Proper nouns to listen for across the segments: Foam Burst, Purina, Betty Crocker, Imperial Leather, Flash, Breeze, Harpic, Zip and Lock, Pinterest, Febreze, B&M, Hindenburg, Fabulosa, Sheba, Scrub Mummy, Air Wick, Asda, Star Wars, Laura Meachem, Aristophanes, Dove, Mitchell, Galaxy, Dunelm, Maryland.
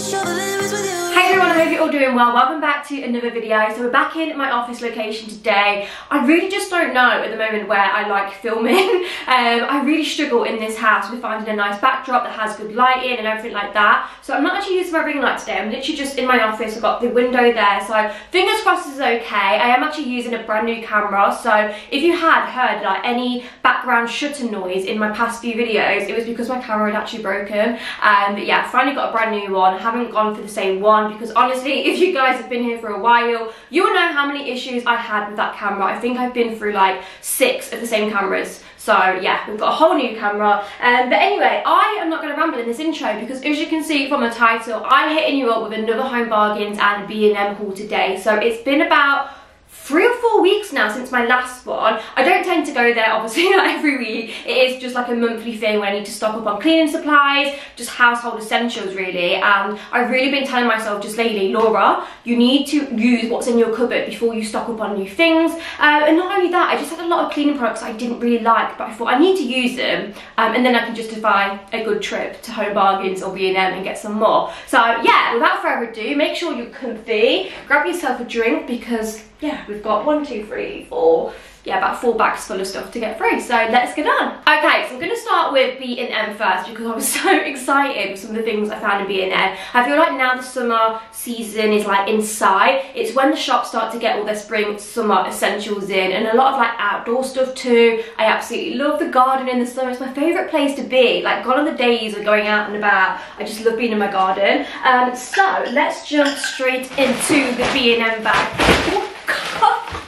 Hi everyone, I hope you're all doing well. Welcome back to another video. So we're back in my office location today. I really just don't know at the moment where I like filming. I really struggle in this house with finding a nice backdrop that has good lighting and everything like that. So I'm not actually using my ring light today. I'm literally just in my office. I've got the window there. So fingers crossed it's okay. I am actually using a brand new camera. So if you had heard like any background shutter noise in my past few videos, it was because my camera had actually broken. But yeah, I finally got a brand new one. I haven't gone for the same one because honestly, if you guys have been here for a while, you'll know how many issues I had with that camera. I think I've been through like 6 of the same cameras. So yeah, we've got a whole new camera. But anyway, I am not going to ramble in this intro because as you can see from the title, I'm hitting you up with another Home Bargains and B&M haul today. So it's been about 3 or 4 weeks now since my last one. I don't tend to go there, obviously, not every week. It is just like a monthly thing where I need to stock up on cleaning supplies, just household essentials really. And I've really been telling myself just lately, Laura, you need to use what's in your cupboard before you stock up on new things. And not only that, I just had a lot of cleaning products I didn't really like, but I thought I need to use them and then I can justify a good trip to Home Bargains or B&M and get some more. So yeah, without further ado, make sure you're comfy, grab yourself a drink because yeah, we've got 1, 2, 3, 4, yeah, about 4 bags full of stuff to get through, so let's get on. Okay, so I'm going to start with B&M first because I was so excited with some of the things I found in B&M. I feel like now the summer season is like inside. It's when the shops start to get all their spring, summer essentials in and a lot of like outdoor stuff too. I absolutely love the garden in the summer. It's my favourite place to be. Like gone on the days of going out and about. I just love being in my garden. So let's jump straight into the B&M bag. Oh God,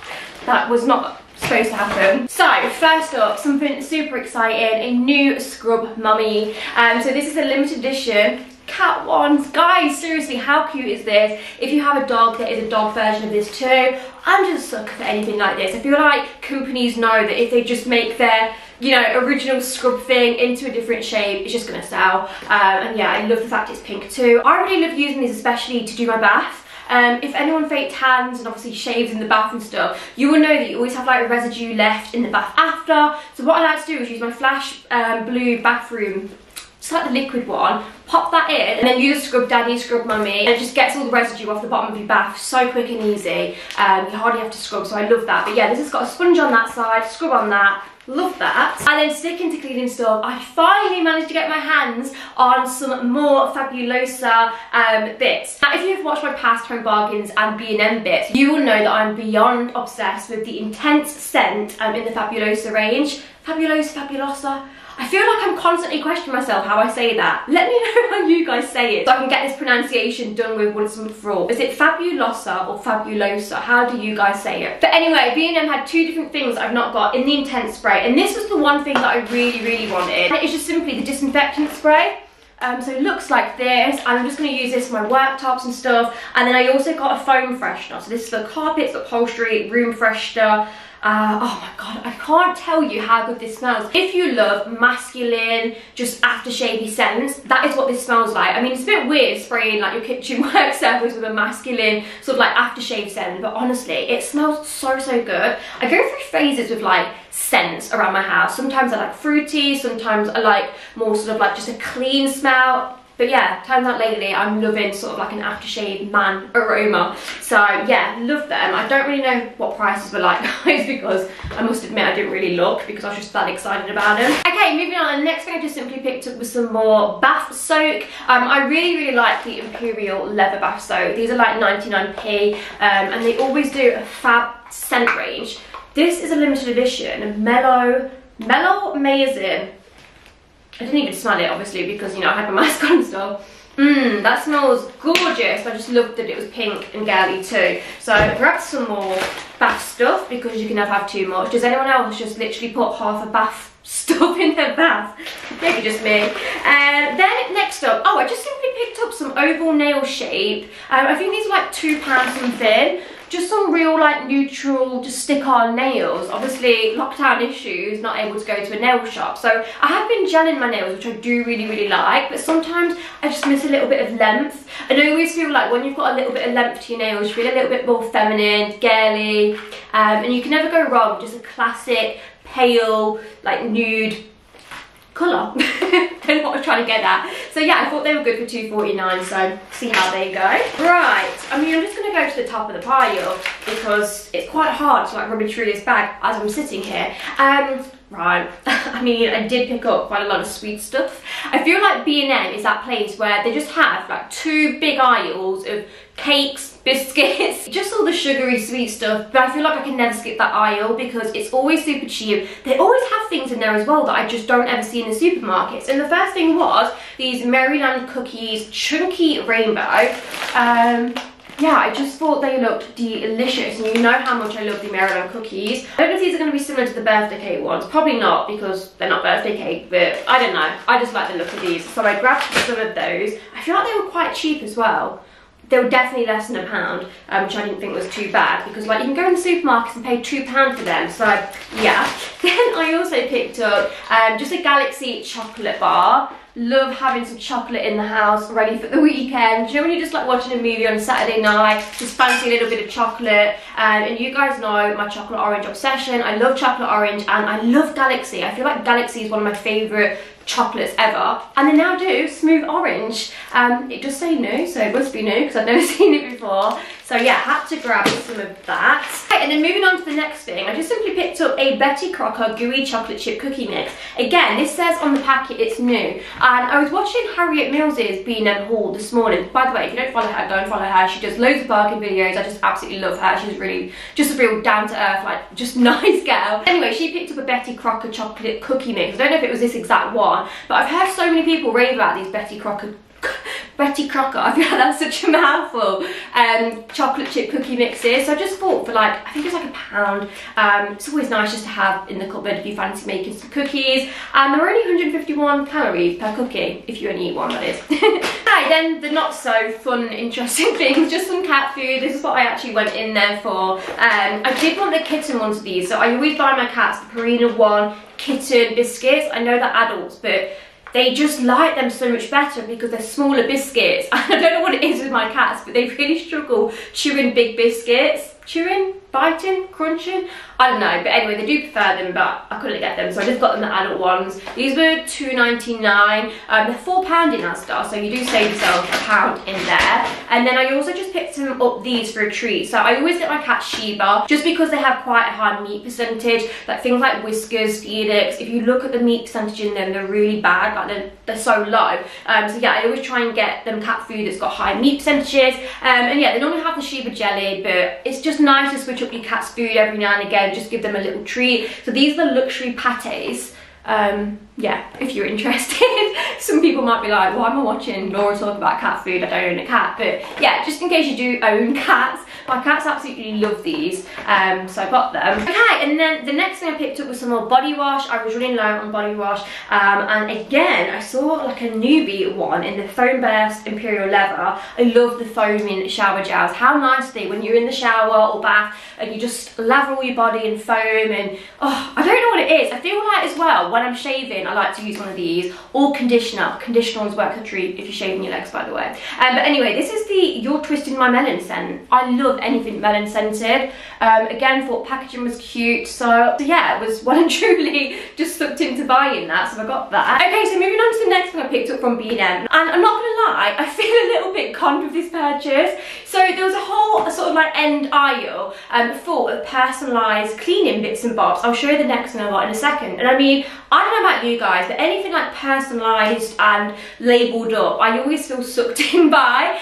that was not supposed to happen. So first up, something super exciting, a new Scrub Mummy. So this is a limited edition cat ones. Guys, seriously, how cute is this? If you have a dog, there is a dog version of this too. I'm just a sucker for anything like this. I feel like companies know that if they just make their, you know, original scrub thing into a different shape, it's just gonna sell. And yeah, I love the fact it's pink too. I really love using these especially to do my bath. If anyone faked hands and obviously shaves in the bath and stuff, you will know that you always have like a residue left in the bath after. So what I like to do is use my Flash blue bathroom, just like the liquid one, pop that in and then use Scrub Daddy, Scrub Mummy, and it just gets all the residue off the bottom of your bath so quick and easy. You hardly have to scrub, so I love that. But yeah, this has got a sponge on that side, scrub on that. Love that. And then sticking to cleaning stuff, I finally managed to get my hands on some more Fabulosa bits. Now if you've watched my past Home Bargains and B&M bits, you will know that I'm beyond obsessed with the intense scent in the Fabulosa range. Fabulosa, Fabulosa. I feel like I'm constantly questioning myself how I say that. Let me know how you guys say it so I can get this pronunciation done with once and for all. Is it Fabulosa or Fabulosa? How do you guys say it? But anyway, B&M had 2 different things I've not got in the intense spray. And this was the one thing that I really, really wanted. And it's just simply the disinfectant spray. So it looks like this, and I'm just going to use this for my worktops and stuff. And then I also got a foam freshener. So this is for carpets, upholstery, room freshener. Oh my God, I can't tell you how good this smells. If you love masculine, just aftershave-y scents, that is what this smells like. I mean, it's a bit weird spraying like your kitchen work surface with a masculine sort of like aftershave scent, but honestly, it smells so, so good. I go through phases with like scents around my house. Sometimes I like fruity, sometimes I like more sort of like just a clean smell. But yeah, turns out lately I'm loving sort of like an aftershave man aroma. So yeah, love them. I don't really know what prices were like, guys, because I must admit I didn't really look because I was just that excited about them. Okay, moving on. The next thing I just simply picked up was some more bath soak. I really, really like the Imperial Leather bath soak. These are like 99p and they always do a fab scent range. This is a limited edition, mellow amazing. I didn't even smell it, obviously, because, you know, I had my mask on and stuff. That smells gorgeous. I just loved that it was pink and girly too. So I grabbed some more bath stuff because you can never have too much. Does anyone else just literally put half a bath stuff in their bath? Maybe just me. Then next up, oh, I just simply picked up some oval nail shape. I think these are like £2 something. Just some real like neutral, just stick on nails. Obviously lockdown issues, not able to go to a nail shop. So I have been gelling my nails, which I do really, really like, but sometimes I just miss a little bit of length. And I always feel like when you've got a little bit of length to your nails, you feel a little bit more feminine, girly, and you can never go wrong, just a classic pale, like nude colour. don't know what I'm trying to get at. So yeah, I thought they were good for $2.49, so see how they go. Right, I mean, I'm just going to go to the top of the pile because it's quite hard to like rummage through this bag as I'm sitting here. Right, I mean, I did pick up quite a lot of sweet stuff. I feel like B&M is that place where they just have like two big aisles of cakes, biscuits, just all the sugary sweet stuff, but I feel like I can never skip that aisle because it's always super cheap. They always have things in there as well that I just don't ever see in the supermarkets. And the first thing was these Maryland cookies, chunky rainbow. Yeah, I just thought they looked delicious, and you know how much I love the Maryland cookies. I don't know if these are going to be similar to the birthday cake ones. Probably not, because they're not birthday cake, but I don't know. I just like the look of these, so I grabbed some of those. I feel like they were quite cheap as well. They were definitely less than £1, which I didn't think was too bad, because like you can go in the supermarkets and pay £2 for them, so yeah. Then I also picked up just a Galaxy chocolate bar. Love having some chocolate in the house ready for the weekend. Do you know when you're just like watching a movie on a Saturday night, just fancy a little bit of chocolate? And you guys know my chocolate orange obsession. I love chocolate orange and I love Galaxy. I feel like Galaxy is one of my favourite chocolates ever, and they now do smooth orange. It does say new, so it must be new because I've never seen it before. So yeah, I had to grab some of that. Okay, and then moving on to the next thing, I just simply picked up a Betty Crocker gooey chocolate chip cookie mix. Again, this says on the packet it's new, and I was watching Harriet Mills's B&M haul this morning. By the way, if you don't follow her, go and follow her. She does loads of bargain videos. I just absolutely love her. She's really just a real down-to-earth, like just nice girl. Anyway, she picked up a Betty Crocker chocolate cookie mix. I don't know if it was this exact one, but I've heard so many people rave about these Betty Crocker, I feel like that's such a mouthful, chocolate chip cookie mixes. So I just thought for like, I think it's like £1. It's always nice just to have in the cupboard if you fancy making some cookies. And there are only 151 calories per cookie, if you only eat one, that is. Right, then the not so fun, interesting things, just some cat food. This is what I actually went in there for. I did want the kitten ones of these, so I always buy my cats the Purina one kitten biscuits. I know they're adults, but they just like them so much better because they're smaller biscuits. I don't know what it is with my cats, but they really struggle chewing big biscuits. Chewing, biting, crunching, I don't know, but anyway, they do prefer them, but I couldn't get them, so I just got them the adult ones. These were £2.99. They're £4 in Asda, so you do save yourself £1 in there. And then I also just picked them up these for a treat. So I always get my cat Sheba, just because they have quite a high meat percentage, like things like Whiskas, Felix. If you look at the meat percentage in them, they're really bad, like they're so low. So yeah, I always try and get them cat food that's got high meat percentages. And yeah, they normally have the Sheba jelly, but it's just nice to switch up your cat's food every now and again, just give them a little treat. So these are the luxury pâtés. Yeah, if you're interested. Some people might be like, why am I watching Laura talk about cat food? I don't own a cat. But yeah, just in case you do own cats, my cats absolutely love these, so I got them. Okay, and then the next thing I picked up was some more body wash. I was running low on body wash, and again, I saw like a newbie one in the Foam Burst Imperial Leather. I love the foaming shower gels. How nice are they when you're in the shower or bath and you just lather all your body in foam, and oh, I don't know what it is. I feel like as well, when I'm shaving, I like to use one of these, or conditioner. Conditioner ones work a treat if you're shaving your legs, by the way. But anyway, this is the You're Twisting My Melon scent. I love anything melon scented. Again, thought packaging was cute, so yeah, it was well and truly just sucked into buying that, so I got that. Okay, so moving on to the next thing I picked up from B&M, and I'm not gonna lie, I feel a little bit conned with this purchase. So there was a whole sort of like end aisle full of personalised cleaning bits and bobs. I'll show you the next one I got in a second. And I mean, I don't know about you guys, but anything like personalised and labelled up, I always feel sucked in by.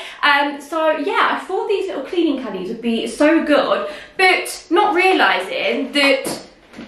So yeah, I thought these little cleaning caddies would be so good, but not realising that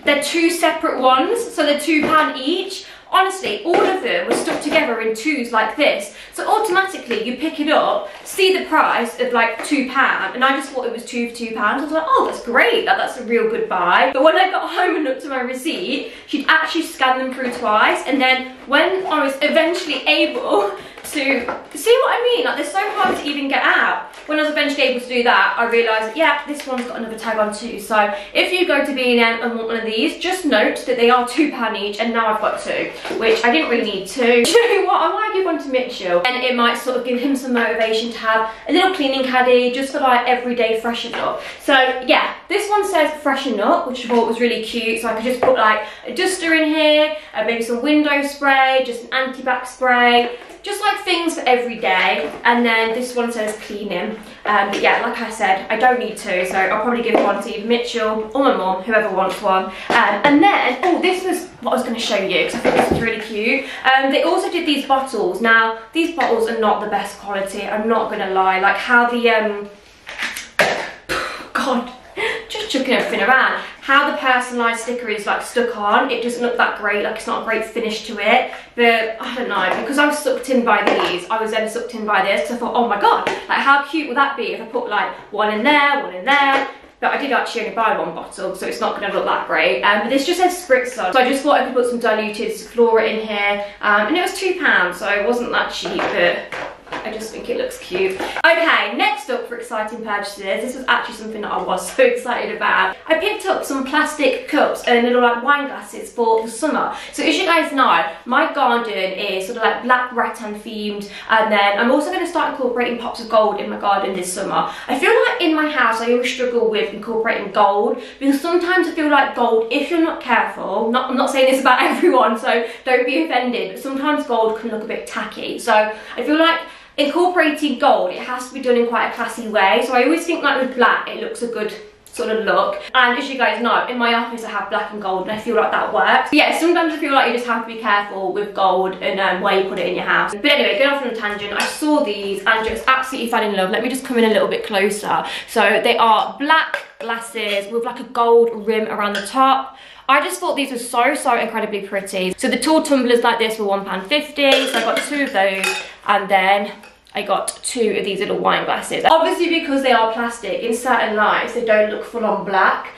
they're two separate ones, so they're £2 each. Honestly, all of them were stuck together in twos like this, so automatically you pick it up, see the price of like £2, and I just thought it was £2 for £2. I was like, oh, that's great, that's a real good buy. But when I got home and looked at my receipt, she'd actually scanned them through twice, and then when I was eventually able to see what I mean. Like, they're so hard to even get out. When I was eventually able to do that, I realised, yeah, this one's got another tag on too. So if you go to B&M and want one of these, just note that they are £2 each, and now I've got two, which I didn't really need two. Do you know what? I might give one to Mitchell, and it might sort of give him some motivation to have a little cleaning caddy just for like everyday freshen up. So yeah, this one says freshen up, which I thought was really cute. So I could just put like a duster in here, maybe some window spray, just an anti-bac spray, just like things for every day. And then this one says cleaning. Yeah, like I said, I don't need two, so I'll probably give one to either Mitchell or my mum, whoever wants one. And then, oh, this was what I was going to show you, because I think this is really cute. They also did these bottles. Now, these bottles are not the best quality, I'm not going to lie. Like how the, God, just chucking everything around. How the personalised sticker is like stuck on, it doesn't look that great, like it's not a great finish to it. But I don't know, because I was sucked in by these, I was then sucked in by this, because I thought, oh my god, like how cute would that be if I put like one in there, but I did actually only buy one bottle, so it's not going to look that great. But this just says spritz on, so I just thought I could put some diluted flora in here, and it was £2, so it wasn't that cheap, but I just think it looks cute. Okay, next up for exciting purchases, this was actually something that I was so excited about. I picked up some plastic cups and little like wine glasses for the summer. So as you guys know, my garden is sort of like black rattan themed, and then I'm also going to start incorporating pops of gold in my garden this summer. I feel like in my house I always struggle with incorporating gold, because sometimes I feel like gold, if you're not careful, I'm not saying this about everyone, so don't be offended, but sometimes gold can look a bit tacky. So I feel like incorporating gold, it has to be done in quite a classy way. So I always think like with black, it looks a good sort of look. And as you guys know, in my office I have black and gold, and I feel like that works. But yeah, sometimes I feel like you just have to be careful with gold and where you put it in your house. But anyway, going off on a tangent, I saw these and just absolutely fell in love. Let me just come in a little bit closer. So they are black glasses with like a gold rim around the top. I just thought these were so, so incredibly pretty. So the tall tumblers like this were £1.50, so I got two of those, and then I got two of these little wine glasses. Obviously, because they are plastic, in certain lights they don't look full on black,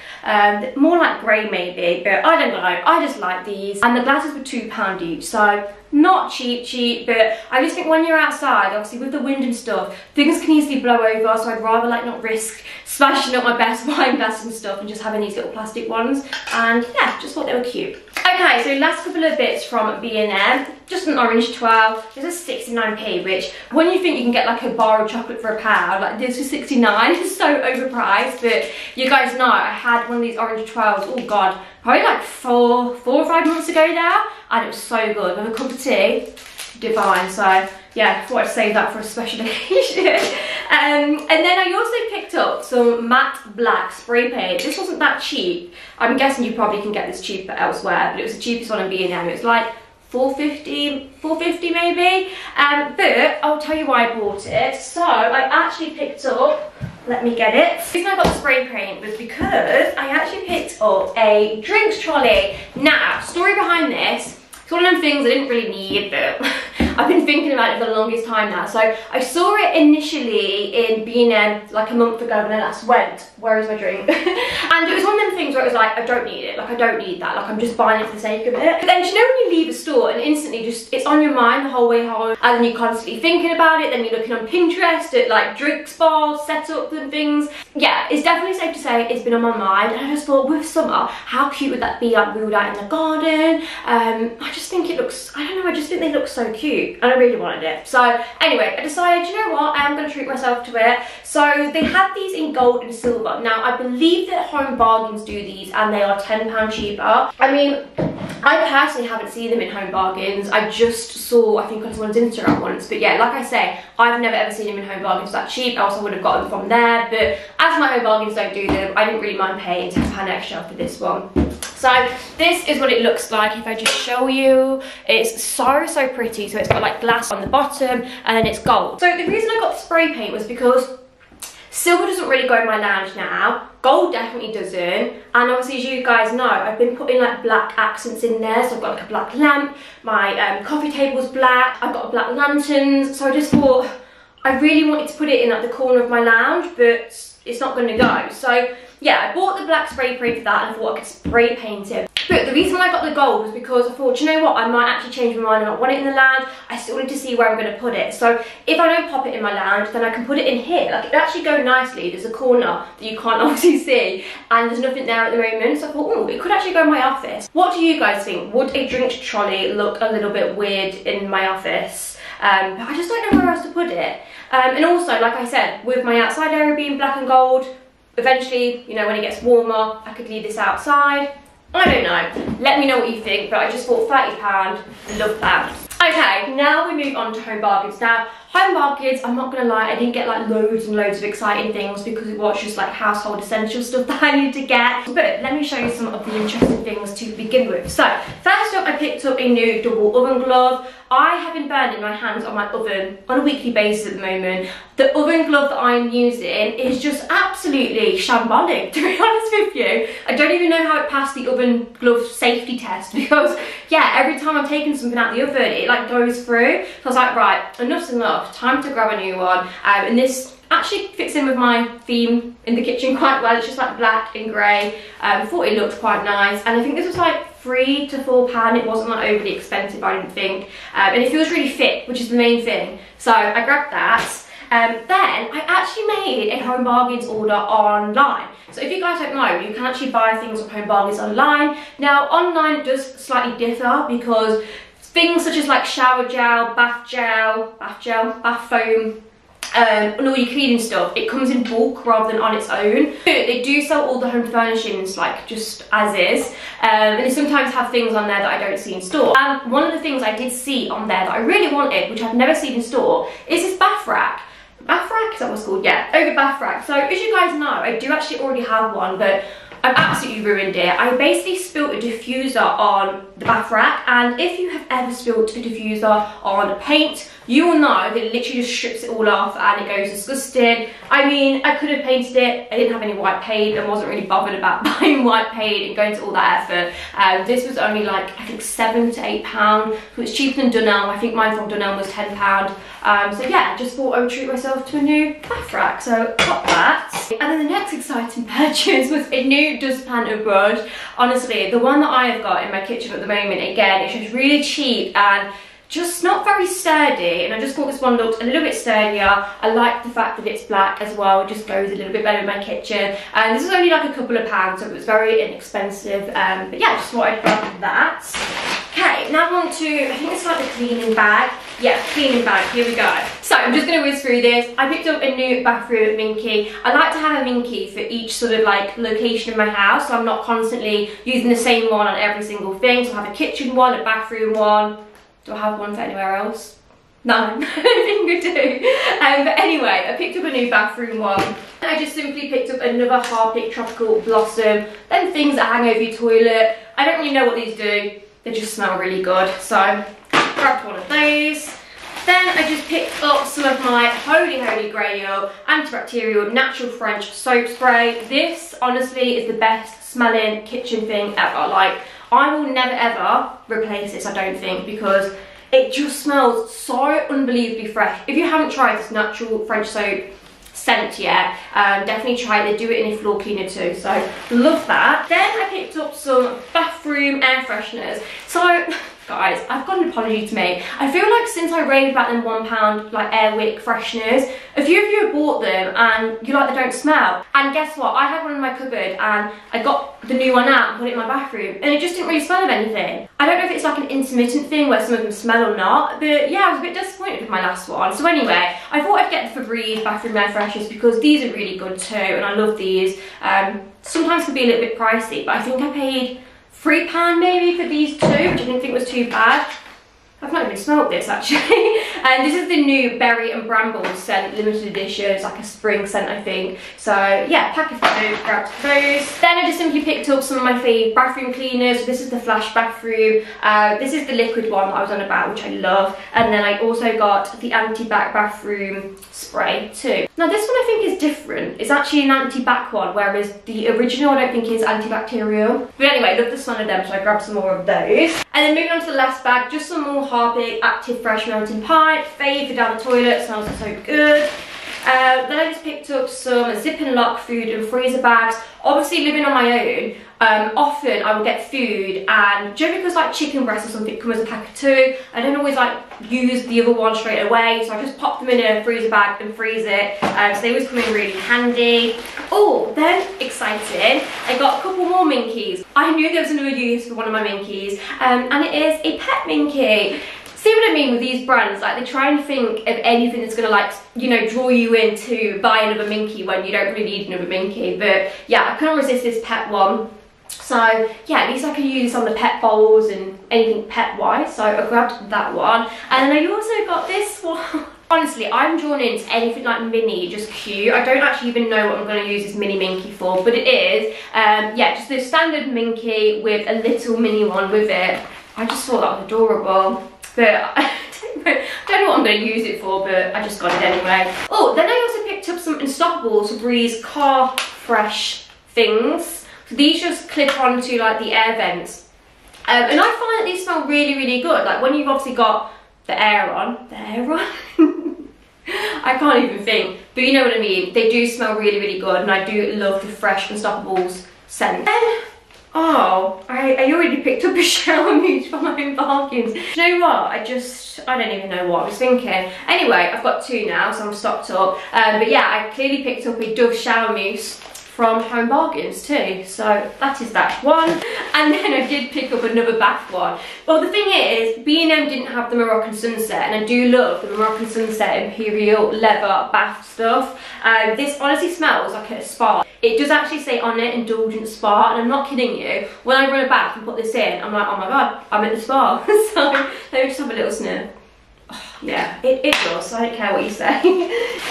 more like grey maybe, but I don't know, I just like these. And the glasses were £2 each, so not cheap, but I just think when you're outside, obviously with the wind and stuff, things can easily blow over, so I'd rather like not risk smashing up my best wine glass and stuff and just having these little plastic ones. And yeah, just thought they were cute. Okay, so last couple of bits from B&M, just an orange 12, this is 69p, which when you think you can get like a bar of chocolate for £1, like this was 69, it's so overpriced. But you guys know, I had one of these orange 12s, oh god, probably like four or five months ago now, and it was so good, with a cup of tea, divine. So yeah, I thought I'd save that for a special occasion. And then I also picked up some matte black spray paint. This wasn't that cheap. I'm guessing you probably can get this cheaper elsewhere, but it was the cheapest one in B&M. It was like £4.50 maybe. But I'll tell you why I bought it. So I actually picked up, let me get it. The reason I got spray paint was because I actually picked up a drinks trolley. Now, story behind this, it's one of them things I didn't really need, but I've been thinking about it for the longest time now. So I saw it initially in B&M like a month ago when I last went, where is my drink? And it was one of them things where it was like, I don't need it, like I don't need that, like I'm just buying it for the sake of it. But then you know when you leave a store and instantly just, it's on your mind the whole way home, and then you're constantly thinking about it, then you're looking on Pinterest at like drinks bar setups and things. Yeah, it's definitely safe to say it's been on my mind, and I just thought with summer, how cute would that be, like wheeled out in the garden. I just think it looks, I don't know, I just think they look so cute, and I really wanted it. So anyway, I decided, you know what, I am going to treat myself to it. So they had these in gold and silver. Now I believe that Home Bargains do these, and they are £10 cheaper. I mean, I personally haven't seen them in Home Bargains. I just saw, I think, on someone's Instagram once. But yeah, like I say, I've never ever seen them in Home Bargains that cheap. I also would have got them from there, but as my Home Bargains don't do them, I didn't really mind paying £10 extra for this one. So this is what it looks like if I just show you. It's so, so pretty. So it's got like glass on the bottom, and then it's gold. So the reason I got spray paint was because silver doesn't really go in my lounge now. Gold definitely doesn't, and obviously as you guys know, I've been putting like black accents in there. So I've got like a black lamp, my coffee table's black, I've got black lanterns. So I just thought, I really wanted to put it in like the corner of my lounge, but it's not going to go. So yeah, I bought the black spray paint for that, and I thought I could spray paint it. But the reason why I got the gold was because I thought, you know what, I might actually change my mind and I want it in the lounge. I still need to see where I'm going to put it. So if I don't pop it in my lounge, then I can put it in here. Like, it'd actually go nicely. There's a corner that you can't obviously see and there's nothing there at the moment. So I thought, oh, it could actually go in my office. What do you guys think? Would a drinks trolley look a little bit weird in my office? But I just don't know where else to put it. And also, like I said, with my outside area being black and gold, eventually, you know, when it gets warmer, I could leave this outside. I don't know. Let me know what you think, but I just bought £30. Love that. Okay, now we move on to Home Bargains. Now, Home Bargains, I'm not going to lie, I didn't get like loads and loads of exciting things because it was just like household essential stuff that I need to get. But let me show you some of the interesting things to begin with. So, first up, I picked up a new double oven glove. I have been burning my hands on my oven on a weekly basis at the moment. The oven glove that I'm using is just absolutely shambolic, to be honest with you. I don't even know how it passed the oven glove safety test because, yeah, every time I'm taking something out the oven, it like goes through. So I was like, right, enough's enough, time to grab a new one. And this actually fits in with my theme in the kitchen quite well. It's just like black and grey. I thought it looked quite nice. And I think this was like £3 to £4. It wasn't like overly expensive, I didn't think. And it feels really fit, which is the main thing. So I grabbed that. Then I actually made a Home Bargains order online. So if you guys don't know, you can actually buy things on Home Bargains online. Now, online does slightly differ because things such as like shower gel, bath foam, and all your cleaning stuff, it comes in bulk rather than on its own. They do sell all the home furnishings like just as is, and they sometimes have things on there that I don't see in store. And one of the things I did see on there that I really wanted, which I've never seen in store, is this bath rack. Bath rack, is that what it's called? Yeah, Ogre bath rack. So as you guys know, I do actually already have one, but I've absolutely ruined it. I basically spilt a diffuser on the bath rack, and if you have ever spilt a diffuser on paint, you will know that it literally just strips it all off and it goes disgusting. I mean, I could have painted it. I didn't have any white paint and wasn't really bothered about buying white paint and going to all that effort. This was only like, I think £7 to £8, so it's cheaper than Dunelm. I think mine from Dunelm was £10. So yeah, just thought I would treat myself to a new bath rack, so got that. And then the next exciting purchase was a new dustpan and brush. Honestly, the one that I have got in my kitchen at the moment, again, it's just really cheap and just not very sturdy, and I just thought this one looked a little bit sturdier. I like the fact that it's black as well, it just goes a little bit better in my kitchen. And this is only like a couple of pounds, so it was very inexpensive. But yeah, just thought I'd grab that. Okay, now on to, I think it's like the cleaning bag. Yeah, cleaning bag, here we go. So I'm just gonna whiz through this. I picked up a new bathroom Minky. I like to have a Minky for each sort of like location in my house, so I'm not constantly using the same one on every single thing. So I have a kitchen one, a bathroom one. Do I have one for anywhere else? No, I don't think I do. But anyway, I picked up a new bathroom one. I just simply picked up another Harpic Tropical Blossom. Then things that hang over your toilet. I don't really know what these do. They just smell really good, so grabbed one of those. Then I just picked up some of my Holy Grail Antibacterial Natural French Soap Spray. This, honestly, is the best smelling kitchen thing ever. Like, I will never ever replace this, I don't think, because it just smells so unbelievably fresh. If you haven't tried this natural French soap scent yet, definitely try it. They do it in a floor cleaner too, so love that. Then I picked up some bathroom air fresheners. So, guys, I've got an apology to make. I feel like since I raved about them £1 like Air Wick fresheners, a few of you have bought them and you like they don't smell. And guess what? I had one in my cupboard and I got the new one out and put it in my bathroom and it just didn't really smell of anything. I don't know if it's like an intermittent thing where some of them smell or not, but yeah, I was a bit disappointed with my last one. So anyway, I thought I'd get the Febreze bathroom air fresheners because these are really good too and I love these. Sometimes can be a little bit pricey, but I think I paid £3 maybe for these two, which I didn't think was too bad. I've not even smelled this actually. And this is the new Berry and Bramble scent, limited edition. It's like a spring scent, I think. So yeah, pack of those, grabbed those. Then I just simply picked up some of my favourite bathroom cleaners. So this is the Flash bathroom. This is the liquid one that I was on about, which I love. And then I also got the anti-bac bathroom spray too. Now this one I think is different. It's actually an anti-bac one, whereas the original I don't think is antibacterial. But anyway, I love the smell of them, so I grabbed some more of those. And then moving on to the last bag, just some more Harpic Active Fresh Mountain Pie. Fave for down the toilet, smells so good. Then I just picked up some Zip and Lock food and freezer bags. Obviously living on my own, often I will get food, and generally because like chicken breast or something comes as a pack of two, I don't always like use the other one straight away, so I just pop them in a freezer bag and freeze it. So they always come in really handy. Oh, then exciting, I got a couple more Minkies. I knew there was another use for one of my Minkies, and it is a pet Minky. See what I mean with these brands, like they try and think of anything that's gonna, like, you know, draw you in to buy another Minky when you don't really need another Minky. But yeah, I couldn't resist this pet one. So yeah, at least I could use this on the pet bowls and anything pet wise, so I grabbed that one. And then I also got this one. Honestly, I'm drawn into anything like mini, just cute. I don't actually even know what I'm going to use this mini Minky for, but it is, yeah, just the standard Minky with a little mini one with it. I just thought that was adorable, but I don't know what I'm going to use it for, but I just got it anyway. Oh, then I also picked up some Unstoppables Breeze car fresh things. So these just clip onto like the air vents, and I find that these smell really, really good. Like when you've obviously got the air on. I can't even think, but you know what I mean, they do smell really, really good, and I do love the fresh Unstoppables scent. Then, oh, I already picked up a shower mousse for my own bargains. Do you know what, I don't even know what I was thinking. Anyway, I've got two now, so I'm stocked up, but yeah, I clearly picked up a Dove shower mousse from Home Bargains too, so that is that one. And then I did pick up another bath one. Well, the thing is, B&M didn't have the Moroccan Sunset, and I do love the Moroccan Sunset Imperial Leather bath stuff. This honestly smells like a spa. It does actually say on it, indulgent spa, and I'm not kidding you. When I run a bath and put this in, I'm like, oh my god, I'm at the spa. So let me just have a little sniff. Yeah, it does, so I don't care what you say.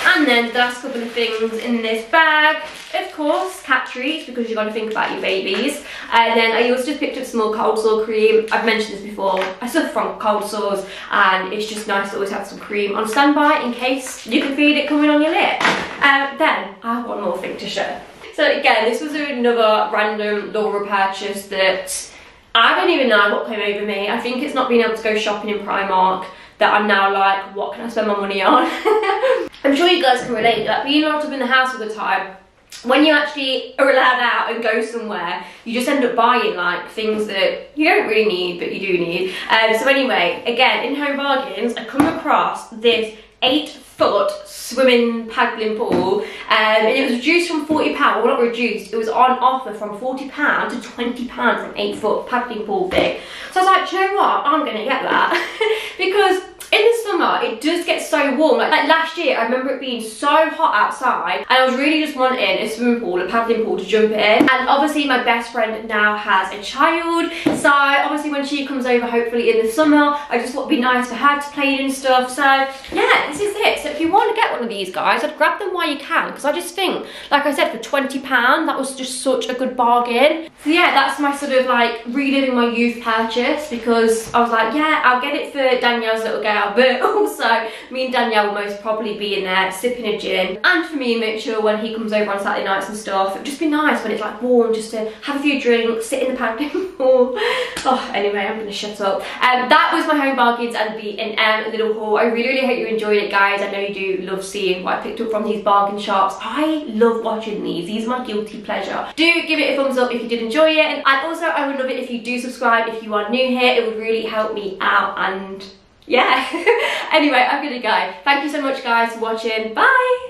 And then the last couple of things in this bag, of course, cat treats, because you've got to think about your babies. And then I also just picked up some more cold sore cream. I've mentioned this before, I suffer from cold sores, and it's just nice to always have some cream on standby in case you can feel it coming on your lip. Then I have one more thing to share. So again, this was another random Laura purchase that I don't even know what came over me. I think it's not being able to go shopping in Primark that I'm now like, what can I spend my money on? I'm sure you guys can relate, like being locked up in the house all the time, when you actually are allowed out and go somewhere, you just end up buying like things that you don't really need, but you do need. So anyway, again, in Home Bargains, I come across this 8-foot swimming paddling pool, and it was reduced from £40, well not reduced, it was on offer from £40 to £20 for an 8-foot paddling pool thing. So I was like, you know what, I'm gonna get that. Because in the summer, it does get so warm. Like last year, I remember it being so hot outside, and I was really just wanting a swimming pool, a paddling pool to jump in. And obviously my best friend now has a child, so obviously when she comes over, hopefully in the summer, I just thought it'd be nice for her to play in and stuff. So yeah, this is it. So if you want to get one of these guys, I'd grab them while you can, because I just think, like I said, for £20, that was just such a good bargain. So yeah, that's my sort of like reliving my youth purchase, because I was like, yeah, I'll get it for Danielle's little girl, but also me and Danielle will most probably be in there sipping a gin, and for me and Mitchell when he comes over on Saturday nights and stuff, it'd just be nice when it's like warm just to have a few drinks, sit in the paddling pool. Oh, anyway, I'm gonna shut up. That was my Home Bargains and B&M little haul. I really, really hope you enjoyed it, guys. I know you do love seeing what I picked up from these bargain shops. I love watching these. These are my guilty pleasure. Do give it a thumbs up if you did enjoy it, and also I would love it if you do subscribe if you are new here. It would really help me out, and yeah. Anyway, I'm gonna go. Thank you so much, guys, for watching. Bye.